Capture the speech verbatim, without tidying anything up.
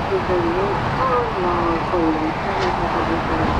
This is a new timeline for you.